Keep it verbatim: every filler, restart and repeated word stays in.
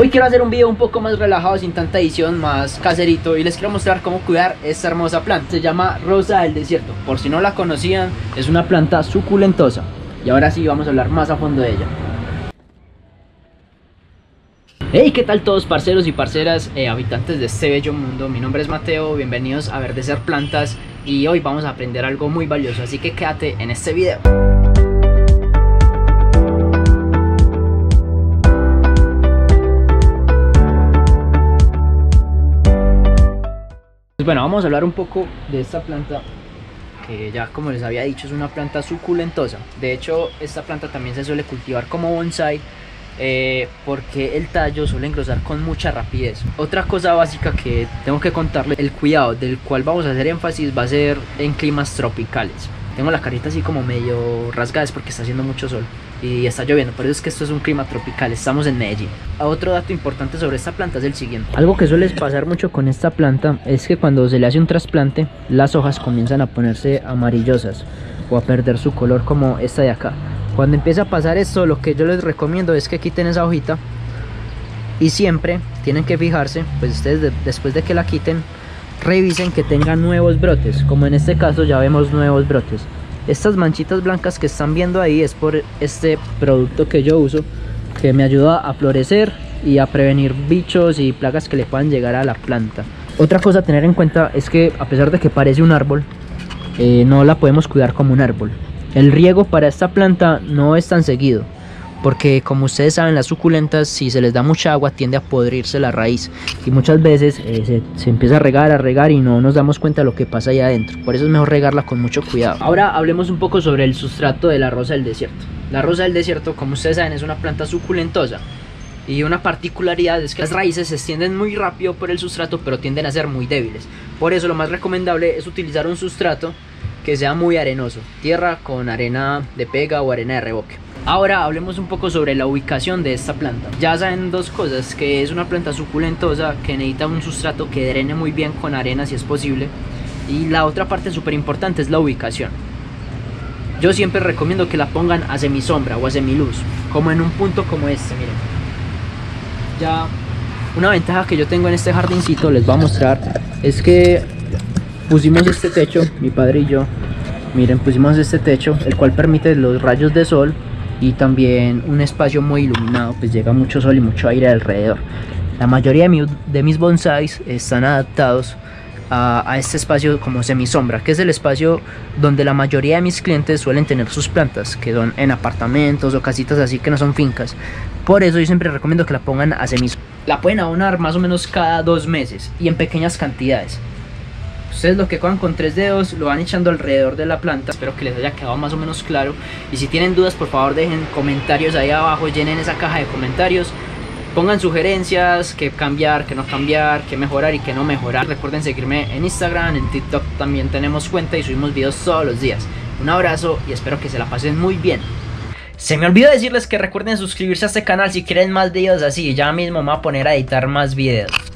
Hoy quiero hacer un video un poco más relajado, sin tanta edición, más caserito, y les quiero mostrar cómo cuidar esta hermosa planta. Se llama Rosa del Desierto, por si no la conocían, es una planta suculentosa. Y ahora sí, vamos a hablar más a fondo de ella. Hey, ¿qué tal todos, parceros y parceras, eh, habitantes de este bello mundo? Mi nombre es Mateo, bienvenidos a VerdeSer Plantas, y hoy vamos a aprender algo muy valioso, así que quédate en este video. Bueno, vamos a hablar un poco de esta planta que, ya como les había dicho, es una planta suculentosa. De hecho, esta planta también se suele cultivar como bonsai eh, porque el tallo suele engrosar con mucha rapidez. Otra cosa básica que tengo que contarles, el cuidado del cual vamos a hacer énfasis, va a ser en climas tropicales. Tengo la carita así como medio rasgada, es porque está haciendo mucho sol y está lloviendo, por eso es que esto es un clima tropical, estamos en Medellín. Otro dato importante sobre esta planta es el siguiente. Algo que suele pasar mucho con esta planta es que cuando se le hace un trasplante, las hojas comienzan a ponerse amarillosas o a perder su color, como esta de acá. Cuando empieza a pasar esto, lo que yo les recomiendo es que quiten esa hojita, y siempre tienen que fijarse, pues ustedes de, después de que la quiten, revisen que tengan nuevos brotes, como en este caso ya vemos nuevos brotes. Estas manchitas blancas que están viendo ahí es por este producto que yo uso, que me ayuda a florecer y a prevenir bichos y plagas que le puedan llegar a la planta. Otra cosa a tener en cuenta es que, a pesar de que parece un árbol, eh, no la podemos cuidar como un árbol. El riego para esta planta no es tan seguido, porque como ustedes saben, las suculentas, si se les da mucha agua, tiende a podrirse la raíz, y muchas veces eh, se, se empieza a regar, a regar y no nos damos cuenta de lo que pasa ahí adentro. Por eso es mejor regarla con mucho cuidado. Ahora hablemos un poco sobre el sustrato de la Rosa del Desierto. La Rosa del Desierto, como ustedes saben, es una planta suculentosa, y una particularidad es que las raíces se extienden muy rápido por el sustrato, pero tienden a ser muy débiles. Por eso lo más recomendable es utilizar un sustrato que sea muy arenoso, tierra con arena de pega o arena de reboque. Ahora hablemos un poco sobre la ubicación de esta planta. Ya saben dos cosas, que es una planta suculentosa que necesita un sustrato que drene muy bien con arena si es posible, y la otra parte súper importante es la ubicación. Yo siempre recomiendo que la pongan a semisombra o a semiluz, como en un punto como este, miren. Ya una ventaja que yo tengo en este jardincito, les voy a mostrar, es que pusimos este techo, mi padre y yo, miren, pusimos este techo, el cual permite los rayos de sol y también un espacio muy iluminado, pues llega mucho sol y mucho aire alrededor. La mayoría de, mi, de mis bonsais están adaptados a, a este espacio como semisombra, que es el espacio donde la mayoría de mis clientes suelen tener sus plantas, que son en apartamentos o casitas así que no son fincas. Por eso yo siempre recomiendo que la pongan a semisombra. La pueden abonar más o menos cada dos meses y en pequeñas cantidades. Ustedes lo que cojan con tres dedos lo van echando alrededor de la planta. Espero que les haya quedado más o menos claro, y si tienen dudas, por favor dejen comentarios ahí abajo, llenen esa caja de comentarios, pongan sugerencias, que cambiar, que no cambiar, que mejorar y que no mejorar. Recuerden seguirme en Instagram, en TikTok también tenemos cuenta y subimos videos todos los días. Un abrazo y espero que se la pasen muy bien. Se me olvidó decirles que recuerden suscribirse a este canal si quieren más videos así. Ya mismo me voy a poner a editar más videos.